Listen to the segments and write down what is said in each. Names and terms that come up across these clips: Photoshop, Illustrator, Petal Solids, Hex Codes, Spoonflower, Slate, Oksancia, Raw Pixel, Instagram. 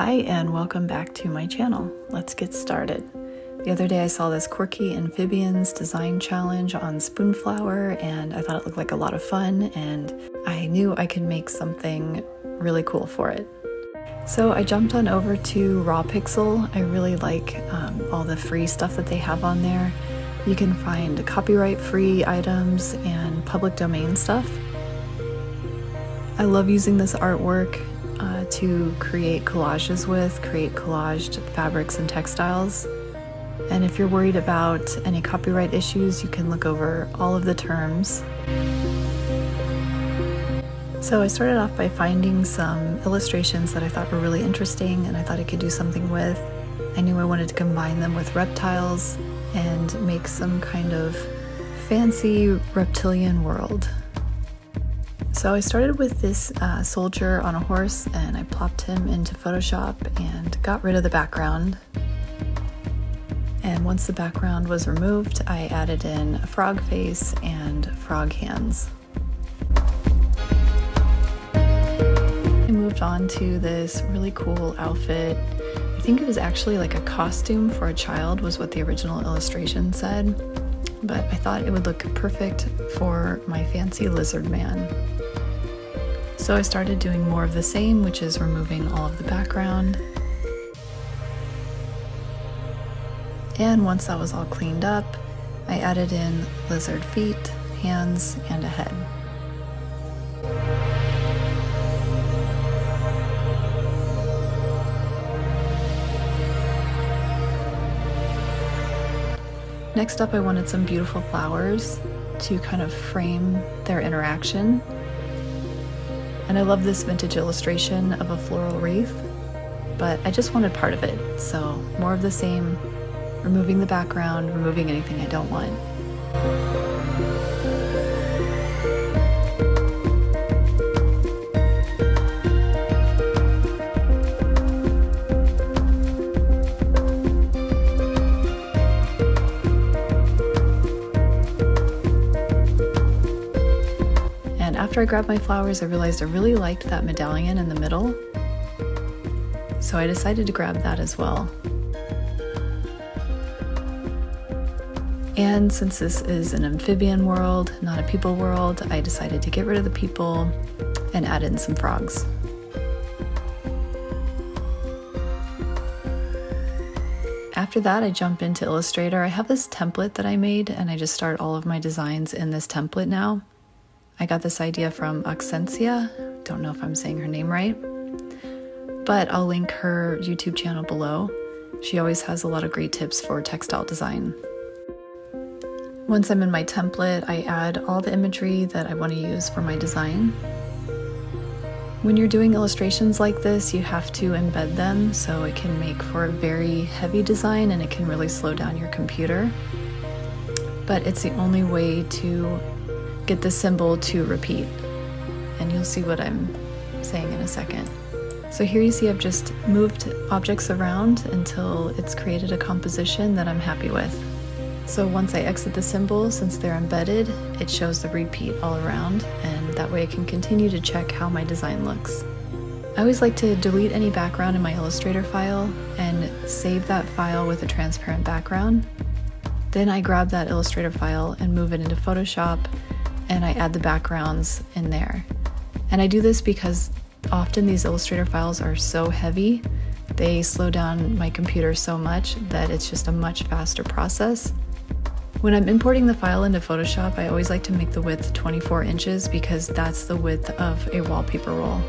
Hi and welcome back to my channel. Let's get started. The other day I saw this quirky amphibians design challenge on Spoonflower and I thought it looked like a lot of fun and I knew I could make something really cool for it. So I jumped on over to Raw Pixel. I really like all the free stuff that they have on there. You can find copyright free items and public domain stuff. I love using this artwork to create collages with, create collaged fabrics and textiles. And if you're worried about any copyright issues, you can look over all of the terms. So I started off by finding some illustrations that I thought were really interesting and I thought I could do something with. I knew I wanted to combine them with reptiles and make some kind of fancy reptilian world. So I started with this soldier on a horse and I plopped him into Photoshop and got rid of the background. And once the background was removed, I added in a frog face and frog hands. I moved on to this really cool outfit. I think it was actually like a costume for a child was what the original illustration said, but I thought it would look perfect for my fancy lizard man. So I started doing more of the same, which is removing all of the background. And once that was all cleaned up, I added in lizard feet, hands, and a head. Next up, I wanted some beautiful flowers to kind of frame their interaction. And I love this vintage illustration of a floral wreath, but I just wanted part of it. So more of the same, removing the background, removing anything I don't want. After I grabbed my flowers, I realized I really liked that medallion in the middle, so I decided to grab that as well. And since this is an amphibian world, not a people world, I decided to get rid of the people and add in some frogs. After that, I jump into Illustrator. I have this template that I made, and I just start all of my designs in this template now. I got this idea from Oksancia, don't know if I'm saying her name right, but I'll link her YouTube channel below. She always has a lot of great tips for textile design. Once I'm in my template, I add all the imagery that I want to use for my design. When you're doing illustrations like this, you have to embed them so it can make for a very heavy design and it can really slow down your computer. But it's the only way to get the symbol to repeat, and you'll see what I'm saying in a second. So here you see I've just moved objects around until it's created a composition that I'm happy with. So once I exit the symbol, since they're embedded, it shows the repeat all around, and that way I can continue to check how my design looks. I always like to delete any background in my Illustrator file and save that file with a transparent background. Then I grab that Illustrator file and move it into Photoshop, and I add the backgrounds in there. And I do this because often these Illustrator files are so heavy, they slow down my computer so much that it's just a much faster process. When I'm importing the file into Photoshop, I always like to make the width 24 inches because that's the width of a wallpaper roll.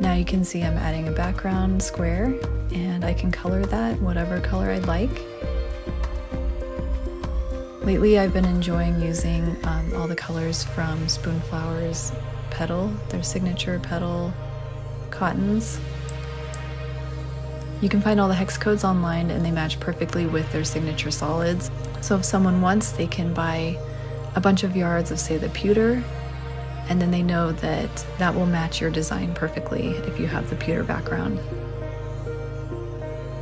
Now you can see I'm adding a background square and I can color that whatever color I'd like. Lately, I've been enjoying using all the colors from Spoonflower's petal, their signature petal cottons. You can find all the hex codes online and they match perfectly with their signature solids. So if someone wants, they can buy a bunch of yards of, say, the pewter, and then they know that that will match your design perfectly if you have the pewter background.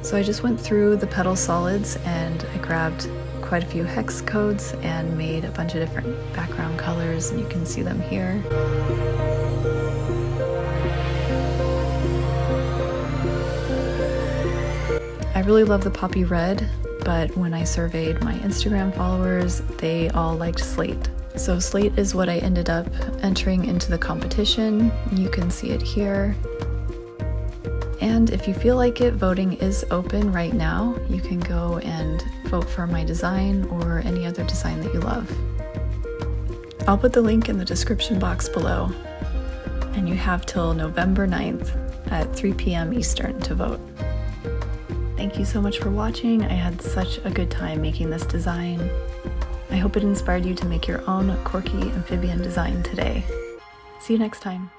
So I just went through the petal solids and I grabbed quite a few hex codes and made a bunch of different background colors, and you can see them here. really love the poppy red, but when I surveyed my Instagram followers, they all liked Slate. So Slate is what I ended up entering into the competition. You can see it here. And if you feel like it, voting is open right now. You can go and vote for my design or any other design that you love. I'll put the link in the description box below. And you have till November 9th at 3 p.m. Eastern to vote. Thank you so much for watching. I had such a good time making this design. I hope it inspired you to make your own quirky amphibian design today. See you next time.